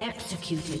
Executed.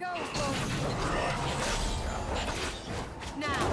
Go, go. Now.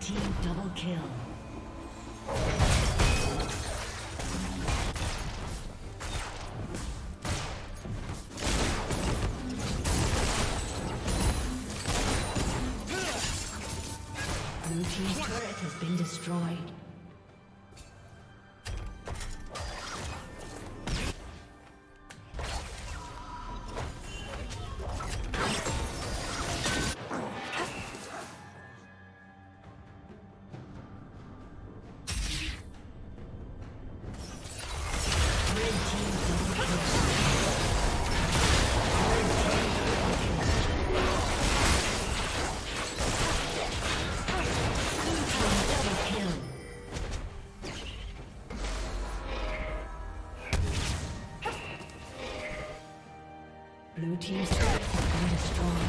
Team double kill. Blue team's turret has been destroyed. Blue team's turret has been destroyed.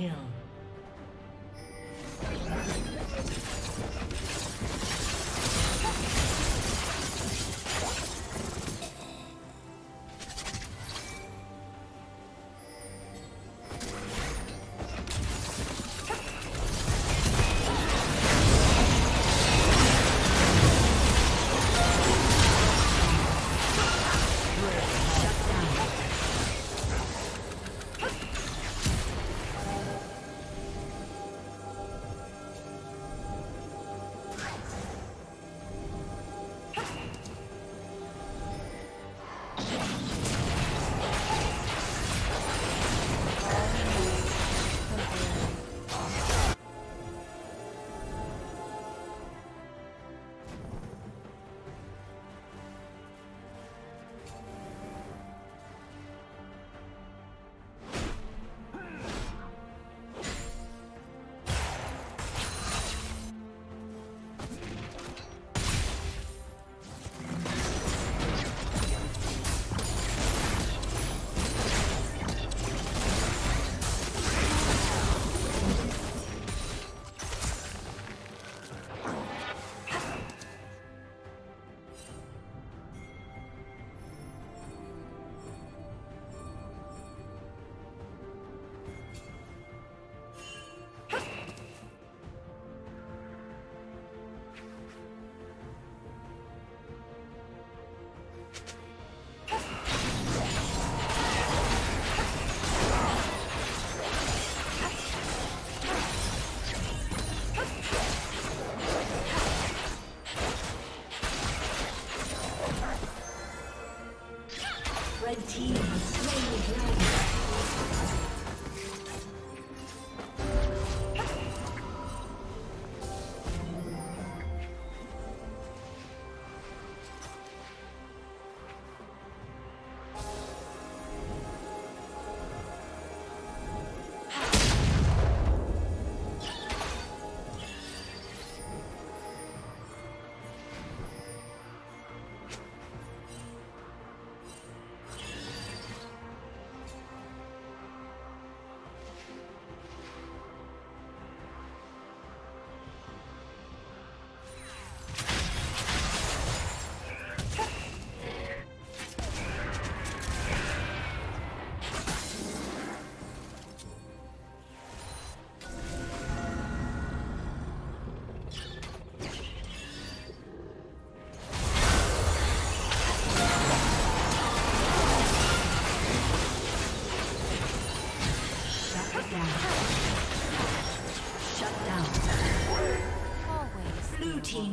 kill.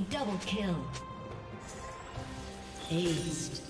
Double kill. Aced.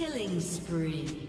Killing spree.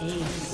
Ace.